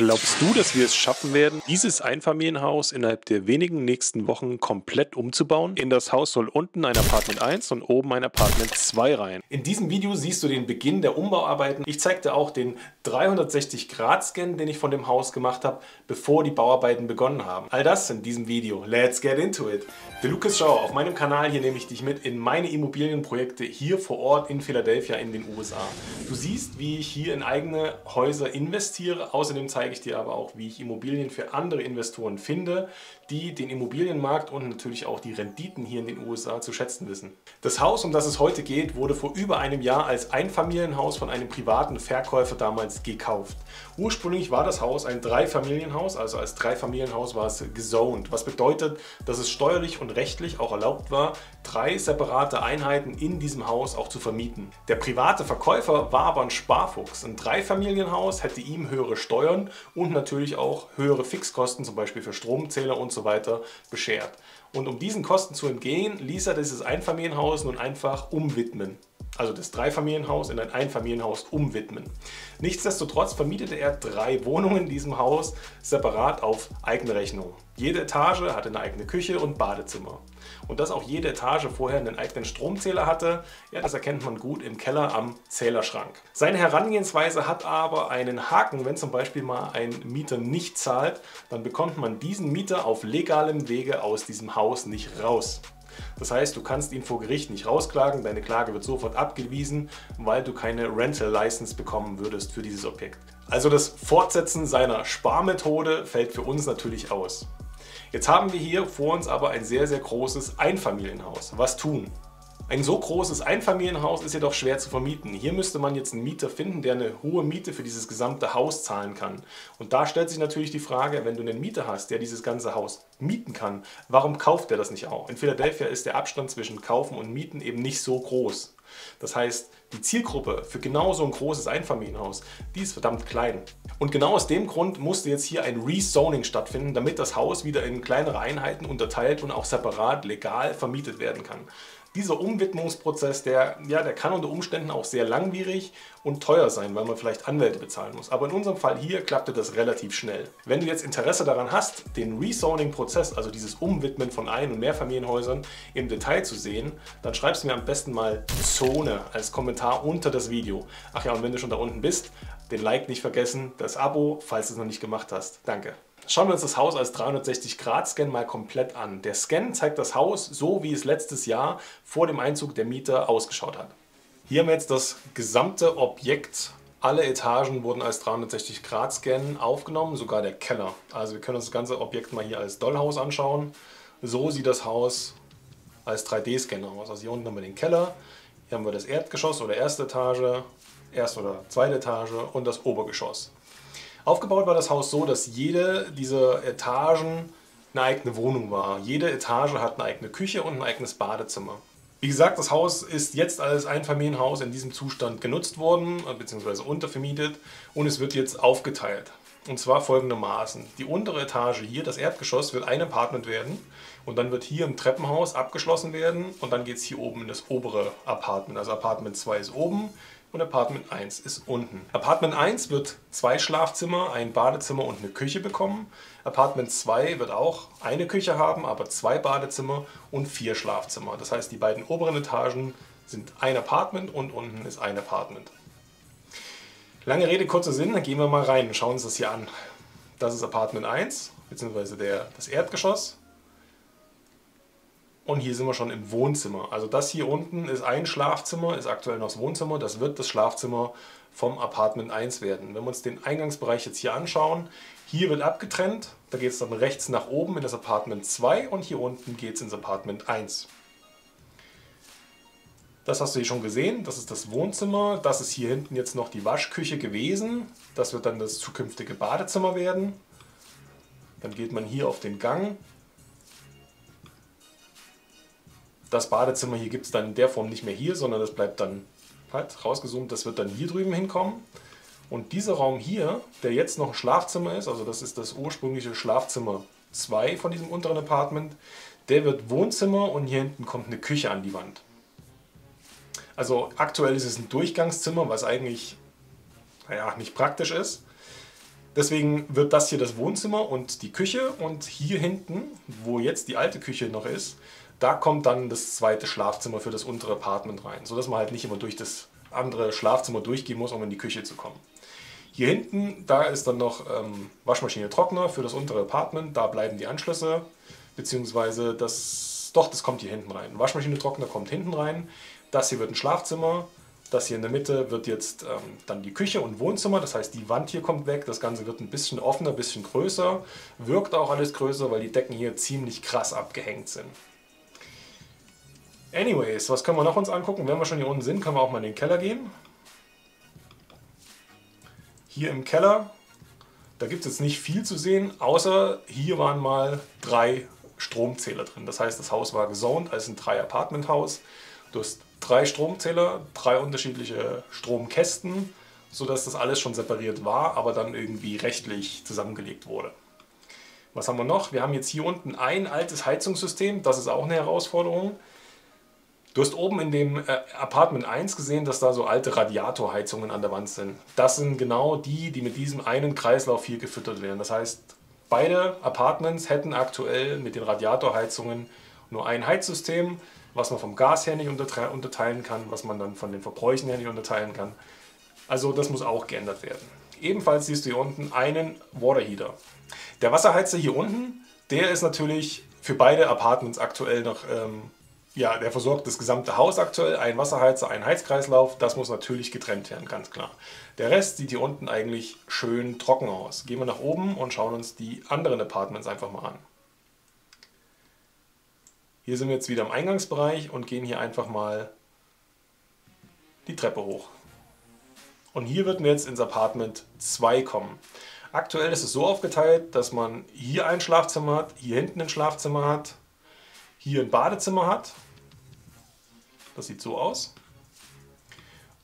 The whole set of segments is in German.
Glaubst du, dass wir es schaffen werden, dieses Einfamilienhaus innerhalb der wenigen nächsten Wochen komplett umzubauen? In das Haus soll unten ein Apartment 1 und oben ein Apartment 2 rein. In diesem Video siehst du den Beginn der Umbauarbeiten. Ich zeige dir auch den 360-Grad-Scan, den ich von dem Haus gemacht habe, bevor die Bauarbeiten begonnen haben. All das in diesem Video. Let's get into it! The Lukas Show. Auf meinem Kanal hier nehme ich dich mit in meine Immobilienprojekte hier vor Ort in Philadelphia in den USA. Du siehst, wie ich hier in eigene Häuser investiere. Außerdem zeige ich dir aber auch, wie ich Immobilien für andere Investoren finde, die den Immobilienmarkt und natürlich auch die Renditen hier in den USA zu schätzen wissen. Das Haus, um das es heute geht, wurde vor über einem Jahr als Einfamilienhaus von einem privaten Verkäufer damals gekauft. Ursprünglich war das Haus ein Dreifamilienhaus, also als Dreifamilienhaus war es gezoned, was bedeutet, dass es steuerlich und rechtlich auch erlaubt war, drei separate Einheiten in diesem Haus auch zu vermieten. Der private Verkäufer war aber ein Sparfuchs. Ein Dreifamilienhaus hätte ihm höhere Steuern und natürlich auch höhere Fixkosten, zum Beispiel für Stromzähler und so weiter, beschert. Und um diesen Kosten zu entgehen, ließ er dieses Einfamilienhaus nun einfach umwidmen. Also das Dreifamilienhaus in ein Einfamilienhaus umwidmen. Nichtsdestotrotz vermietete er drei Wohnungen in diesem Haus separat auf eigene Rechnung. Jede Etage hatte eine eigene Küche und Badezimmer. Und dass auch jede Etage vorher einen eigenen Stromzähler hatte, ja, das erkennt man gut im Keller am Zählerschrank. Seine Herangehensweise hat aber einen Haken. Wenn zum Beispiel mal ein Mieter nicht zahlt, dann bekommt man diesen Mieter auf legalem Wege aus diesem Haus nicht raus. Das heißt, du kannst ihn vor Gericht nicht rausklagen, deine Klage wird sofort abgewiesen, weil du keine Rental License bekommen würdest für dieses Objekt. Also das Fortsetzen seiner Sparmethode fällt für uns natürlich aus. Jetzt haben wir hier vor uns aber ein sehr, sehr großes Einfamilienhaus. Was tun? Ein so großes Einfamilienhaus ist jedoch schwer zu vermieten. Hier müsste man jetzt einen Mieter finden, der eine hohe Miete für dieses gesamte Haus zahlen kann. Und da stellt sich natürlich die Frage, wenn du einen Mieter hast, der dieses ganze Haus mieten kann, warum kauft der das nicht auch? In Philadelphia ist der Abstand zwischen Kaufen und Mieten eben nicht so groß. Das heißt, die Zielgruppe für genau so ein großes Einfamilienhaus, die ist verdammt klein. Und genau aus dem Grund musste jetzt hier ein Rezoning stattfinden, damit das Haus wieder in kleinere Einheiten unterteilt und auch separat legal vermietet werden kann. Dieser Umwidmungsprozess, der kann unter Umständen auch sehr langwierig und teuer sein, weil man vielleicht Anwälte bezahlen muss. Aber in unserem Fall hier klappte das relativ schnell. Wenn du jetzt Interesse daran hast, den Rezoning-Prozess, also dieses Umwidmen von Ein- und Mehrfamilienhäusern im Detail zu sehen, dann schreibst du mir am besten mal Zone als Kommentar unter das Video. Ach ja, und wenn du schon da unten bist, den Like nicht vergessen, das Abo, falls du es noch nicht gemacht hast. Danke. Schauen wir uns das Haus als 360-Grad-Scan mal komplett an. Der Scan zeigt das Haus so, wie es letztes Jahr vor dem Einzug der Mieter ausgeschaut hat. Hier haben wir jetzt das gesamte Objekt. Alle Etagen wurden als 360-Grad-Scan aufgenommen, sogar der Keller. Also wir können uns das ganze Objekt mal hier als Dollhaus anschauen. So sieht das Haus als 3D-Scan aus. Also hier unten haben wir den Keller, hier haben wir das Erdgeschoss oder erste Etage, erste oder zweite Etage und das Obergeschoss. Aufgebaut war das Haus so, dass jede dieser Etagen eine eigene Wohnung war. Jede Etage hat eine eigene Küche und ein eigenes Badezimmer. Wie gesagt, das Haus ist jetzt als Einfamilienhaus in diesem Zustand genutzt worden bzw. untervermietet und es wird jetzt aufgeteilt. Und zwar folgendermaßen. Die untere Etage hier, das Erdgeschoss, wird ein Apartment werden und dann wird hier im Treppenhaus abgeschlossen werden und dann geht es hier oben in das obere Apartment. Also Apartment 2 ist oben. Und Apartment 1 ist unten. Apartment 1 wird zwei Schlafzimmer, ein Badezimmer und eine Küche bekommen. Apartment 2 wird auch eine Küche haben, aber zwei Badezimmer und vier Schlafzimmer. Das heißt, die beiden oberen Etagen sind ein Apartment und unten ist ein Apartment. Lange Rede, kurzer Sinn, dann gehen wir mal rein und schauen uns das hier an. Das ist Apartment 1, beziehungsweise das Erdgeschoss. Und hier sind wir schon im Wohnzimmer. Also das hier unten ist ein Schlafzimmer, ist aktuell noch das Wohnzimmer. Das wird das Schlafzimmer vom Apartment 1 werden. Wenn wir uns den Eingangsbereich jetzt hier anschauen, hier wird abgetrennt. Da geht es dann rechts nach oben in das Apartment 2 und hier unten geht es ins Apartment 1. Das hast du hier schon gesehen. Das ist das Wohnzimmer. Das ist hier hinten jetzt noch die Waschküche gewesen. Das wird dann das zukünftige Badezimmer werden. Dann geht man hier auf den Gang. Das Badezimmer hier gibt es dann in der Form nicht mehr hier, sondern das bleibt dann halt rausgezoomt, das wird dann hier drüben hinkommen. Und dieser Raum hier, der jetzt noch ein Schlafzimmer ist, also das ist das ursprüngliche Schlafzimmer 2 von diesem unteren Apartment, der wird Wohnzimmer und hier hinten kommt eine Küche an die Wand. Also aktuell ist es ein Durchgangszimmer, was eigentlich, naja, nicht praktisch ist. Deswegen wird das hier das Wohnzimmer und die Küche, und hier hinten, wo jetzt die alte Küche noch ist, da kommt dann das zweite Schlafzimmer für das untere Apartment rein, sodass man halt nicht immer durch das andere Schlafzimmer durchgehen muss, um in die Küche zu kommen. Hier hinten, da ist dann noch Waschmaschine, Trockner für das untere Apartment, da bleiben die Anschlüsse, beziehungsweise das kommt hier hinten rein. Waschmaschine, Trockner kommt hinten rein, das hier wird ein Schlafzimmer. Das hier in der Mitte wird jetzt dann die Küche und Wohnzimmer, das heißt, die Wand hier kommt weg, das Ganze wird ein bisschen offener, ein bisschen größer, wirkt auch alles größer, weil die Decken hier ziemlich krass abgehängt sind. Anyways, was können wir noch uns angucken? Wenn wir schon hier unten sind, können wir auch mal in den Keller gehen. Hier im Keller, da gibt es jetzt nicht viel zu sehen, außer hier waren mal 3 Stromzähler drin. Das heißt, das Haus war gezoned als ein 3-Apartment-Haus. Du hast 3 Stromzähler, 3 unterschiedliche Stromkästen, sodass das alles schon separiert war, aber dann irgendwie rechtlich zusammengelegt wurde. Was haben wir noch? Wir haben jetzt hier unten ein altes Heizungssystem, das ist auch eine Herausforderung. Du hast oben in dem Apartment 1 gesehen, dass da so alte Radiatorheizungen an der Wand sind. Das sind genau die, die mit diesem einen Kreislauf hier gefüttert werden. Das heißt, beide Apartments hätten aktuell mit den Radiatorheizungen nur ein Heizsystem, was man vom Gas her nicht unterteilen kann, was man dann von den Verbräuchen her nicht unterteilen kann. Also das muss auch geändert werden. Ebenfalls siehst du hier unten einen Waterheater. Der Wasserheizer hier unten, der ist natürlich für beide Apartments aktuell noch, ja, der versorgt das gesamte Haus aktuell. Ein Wasserheizer, ein Heizkreislauf, das muss natürlich getrennt werden, ganz klar. Der Rest sieht hier unten eigentlich schön trocken aus. Gehen wir nach oben und schauen uns die anderen Apartments einfach mal an. Hier sind wir jetzt wieder im Eingangsbereich und gehen hier einfach mal die Treppe hoch. Und hier würden wir jetzt ins Apartment 2 kommen. Aktuell ist es so aufgeteilt, dass man hier ein Schlafzimmer hat, hier hinten ein Schlafzimmer hat, hier ein Badezimmer hat. Das sieht so aus.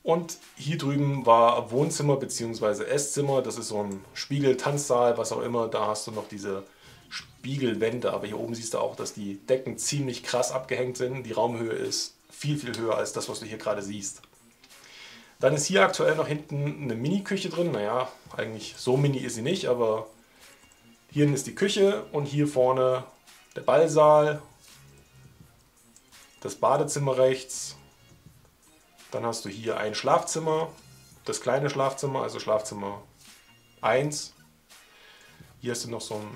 Und hier drüben war Wohnzimmer bzw. Esszimmer. Das ist so ein Spiegel, Tanzsaal, was auch immer. Da hast du noch diese Spiegelwände, aber hier oben siehst du auch, dass die Decken ziemlich krass abgehängt sind. Die Raumhöhe ist viel, viel höher als das, was du hier gerade siehst. Dann ist hier aktuell noch hinten eine Mini-Küche drin. Naja, eigentlich so mini ist sie nicht, aber hier ist die Küche und hier vorne der Ballsaal, das Badezimmer rechts. Dann hast du hier ein Schlafzimmer, das kleine Schlafzimmer, also Schlafzimmer 1. Hier hast du noch so ein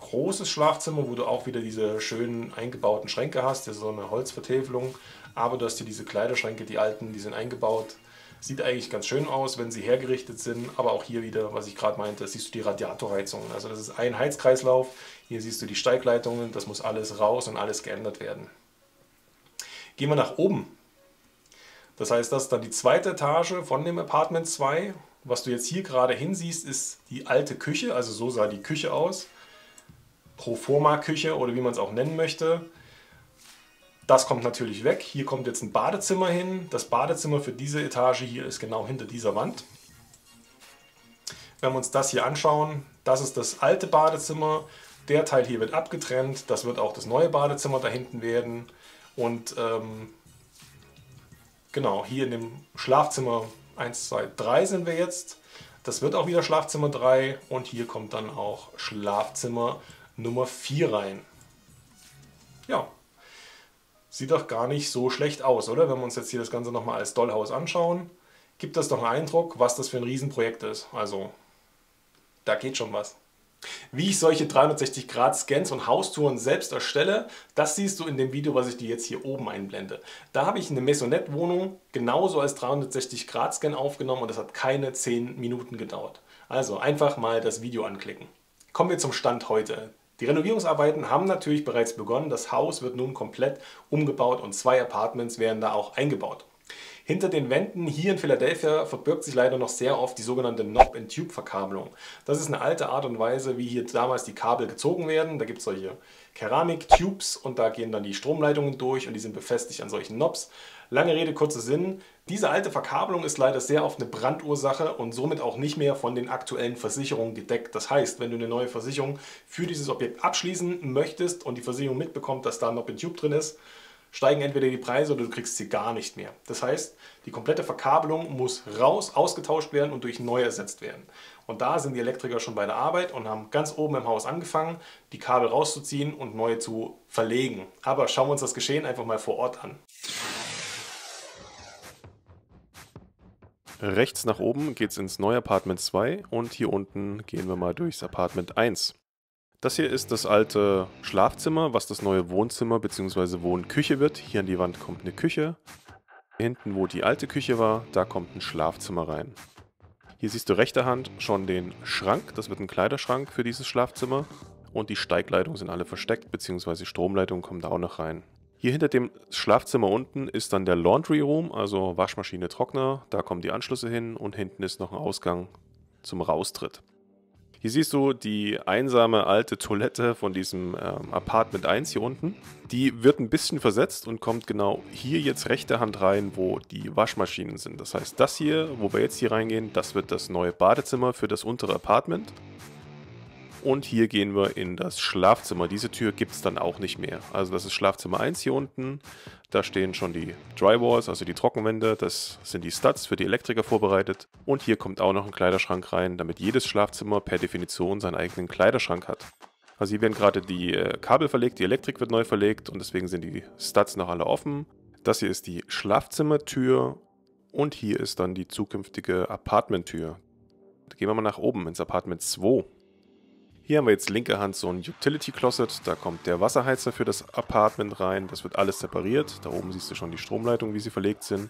großes Schlafzimmer, wo du auch wieder diese schönen eingebauten Schränke hast, hier so eine Holzvertäfelung, aber du hast hier diese Kleiderschränke, die alten, die sind eingebaut. Sieht eigentlich ganz schön aus, wenn sie hergerichtet sind, aber auch hier wieder, was ich gerade meinte, siehst du die Radiatorheizungen. Also das ist ein Heizkreislauf, hier siehst du die Steigleitungen, das muss alles raus und alles geändert werden. Gehen wir nach oben. Das heißt, das ist dann die zweite Etage von dem Apartment 2. Was du jetzt hier gerade hinsiehst, ist die alte Küche, also so sah die Küche aus. Proforma-Küche oder wie man es auch nennen möchte. Das kommt natürlich weg. Hier kommt jetzt ein Badezimmer hin. Das Badezimmer für diese Etage hier ist genau hinter dieser Wand. Wenn wir uns das hier anschauen, das ist das alte Badezimmer. Der Teil hier wird abgetrennt. Das wird auch das neue Badezimmer da hinten werden. Und genau, hier in dem Schlafzimmer 1, 2, 3 sind wir jetzt. Das wird auch wieder Schlafzimmer 3 und hier kommt dann auch Schlafzimmer Nummer 4 rein. Ja, sieht doch gar nicht so schlecht aus, oder? Wenn wir uns jetzt hier das Ganze nochmal als Dollhaus anschauen, gibt das doch einen Eindruck, was das für ein Riesenprojekt ist. Also, da geht schon was. Wie ich solche 360-Grad-Scans und Haustouren selbst erstelle, das siehst du in dem Video, was ich dir jetzt hier oben einblende. Da habe ich eine Maisonette-Wohnung genauso als 360-Grad-Scan aufgenommen und das hat keine 10 Minuten gedauert. Also einfach mal das Video anklicken. Kommen wir zum Stand heute. Die Renovierungsarbeiten haben natürlich bereits begonnen. Das Haus wird nun komplett umgebaut und 2 Apartments werden da auch eingebaut. Hinter den Wänden hier in Philadelphia verbirgt sich leider noch sehr oft die sogenannte Knob-and-Tube-Verkabelung. Das ist eine alte Art und Weise, wie hier damals die Kabel gezogen werden. Da gibt es solche Keramik-Tubes und da gehen dann die Stromleitungen durch und die sind befestigt an solchen Knobs. Lange Rede, kurzer Sinn. Diese alte Verkabelung ist leider sehr oft eine Brandursache und somit auch nicht mehr von den aktuellen Versicherungen gedeckt. Das heißt, wenn du eine neue Versicherung für dieses Objekt abschließen möchtest und die Versicherung mitbekommt, dass da ein Knob-and-Tube drin ist, steigen entweder die Preise oder du kriegst sie gar nicht mehr. Das heißt, die komplette Verkabelung muss raus, ausgetauscht werden und durch neu ersetzt werden. Und da sind die Elektriker schon bei der Arbeit und haben ganz oben im Haus angefangen, die Kabel rauszuziehen und neue zu verlegen. Aber schauen wir uns das Geschehen einfach mal vor Ort an. Rechts nach oben geht's ins neue Apartment 2 und hier unten gehen wir mal durchs Apartment 1. Das hier ist das alte Schlafzimmer, was das neue Wohnzimmer bzw. Wohnküche wird. Hier an die Wand kommt eine Küche. Hinten, wo die alte Küche war, da kommt ein Schlafzimmer rein. Hier siehst du rechter Hand schon den Schrank, das wird ein Kleiderschrank für dieses Schlafzimmer. Und die Steigleitungen sind alle versteckt, beziehungsweise Stromleitungen kommen da auch noch rein. Hier hinter dem Schlafzimmer unten ist dann der Laundry Room, also Waschmaschine, Trockner. Da kommen die Anschlüsse hin und hinten ist noch ein Ausgang zum Raustritt. Hier siehst du die einsame alte Toilette von diesem Apartment 1 hier unten. Die wird ein bisschen versetzt und kommt genau hier jetzt rechte Hand rein, wo die Waschmaschinen sind. Das heißt, das hier, wo wir jetzt hier reingehen, das wird das neue Badezimmer für das untere Apartment. Und hier gehen wir in das Schlafzimmer. Diese Tür gibt es dann auch nicht mehr. Also das ist Schlafzimmer 1 hier unten. Da stehen schon die Drywalls, also die Trockenwände. Das sind die Studs für die Elektriker vorbereitet. Und hier kommt auch noch ein Kleiderschrank rein, damit jedes Schlafzimmer per Definition seinen eigenen Kleiderschrank hat. Also hier werden gerade die Kabel verlegt, die Elektrik wird neu verlegt und deswegen sind die Studs noch alle offen. Das hier ist die Schlafzimmertür und hier ist dann die zukünftige Apartmenttür. Gehen wir mal nach oben ins Apartment 2. Hier haben wir jetzt linke Hand so ein Utility-Closet, da kommt der Wasserheizer für das Apartment rein, das wird alles separiert. Da oben siehst du schon die Stromleitungen, wie sie verlegt sind.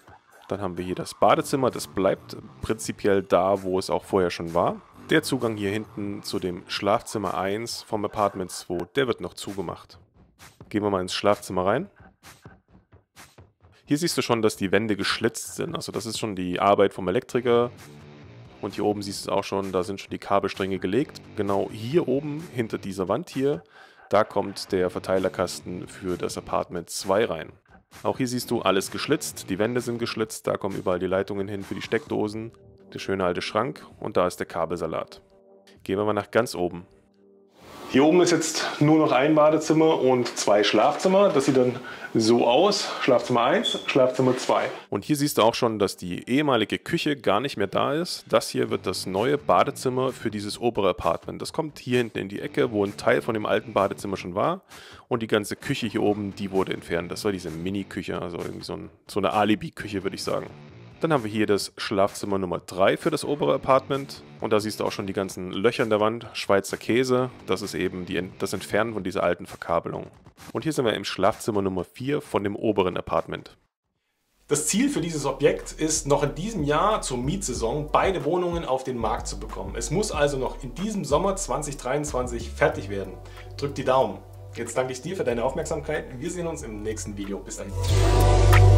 Dann haben wir hier das Badezimmer, das bleibt prinzipiell da, wo es auch vorher schon war. Der Zugang hier hinten zu dem Schlafzimmer 1 vom Apartment 2, der wird noch zugemacht. Gehen wir mal ins Schlafzimmer rein. Hier siehst du schon, dass die Wände geschlitzt sind, also das ist schon die Arbeit vom Elektriker. Und hier oben siehst du es auch schon, da sind schon die Kabelstränge gelegt. Genau hier oben, hinter dieser Wand hier, da kommt der Verteilerkasten für das Apartment 2 rein. Auch hier siehst du alles geschlitzt, die Wände sind geschlitzt, da kommen überall die Leitungen hin für die Steckdosen, der schöne alte Schrank und da ist der Kabelsalat. Gehen wir mal nach ganz oben. Hier oben ist jetzt nur noch ein Badezimmer und zwei Schlafzimmer. Das sieht dann so aus. Schlafzimmer 1, Schlafzimmer 2. Und hier siehst du auch schon, dass die ehemalige Küche gar nicht mehr da ist. Das hier wird das neue Badezimmer für dieses obere Apartment. Das kommt hier hinten in die Ecke, wo ein Teil von dem alten Badezimmer schon war. Und die ganze Küche hier oben, die wurde entfernt. Das war diese Mini-Küche, also irgendwie so eine Alibi-Küche, würde ich sagen. Dann haben wir hier das Schlafzimmer Nummer 3 für das obere Apartment. Und da siehst du auch schon die ganzen Löcher in der Wand, Schweizer Käse. Das ist eben das Entfernen von dieser alten Verkabelung. Und hier sind wir im Schlafzimmer Nummer 4 von dem oberen Apartment. Das Ziel für dieses Objekt ist, noch in diesem Jahr zur Mietsaison beide Wohnungen auf den Markt zu bekommen. Es muss also noch in diesem Sommer 2023 fertig werden. Drück die Daumen. Jetzt danke ich dir für deine Aufmerksamkeit. Wir sehen uns im nächsten Video. Bis dahin.